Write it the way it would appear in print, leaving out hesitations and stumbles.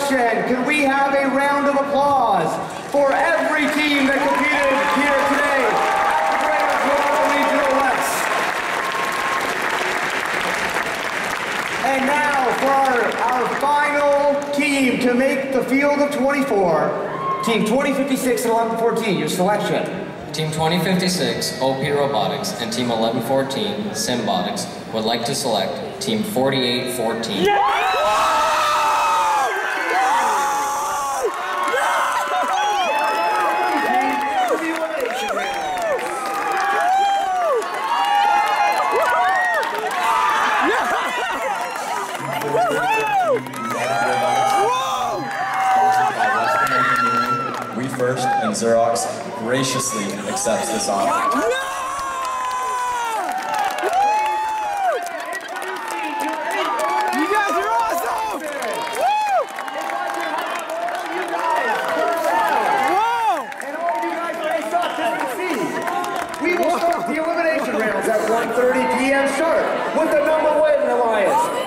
selection. Could we have a round of applause for every team that competed here today at the Greater Toronto Regional West? And now for our final team to make the field of 24, Team 2056 and 1114, your selection. Team 2056, OP Robotics, and Team 1114, Symbotics, would like to select Team 4814. Yeah! We first, and Xerox graciously accepts this honor. No! You guys are awesome! And all of you guys race up to succeed. We will start the elimination rounds at 1:30 p.m. sharp with the number 1 alliance.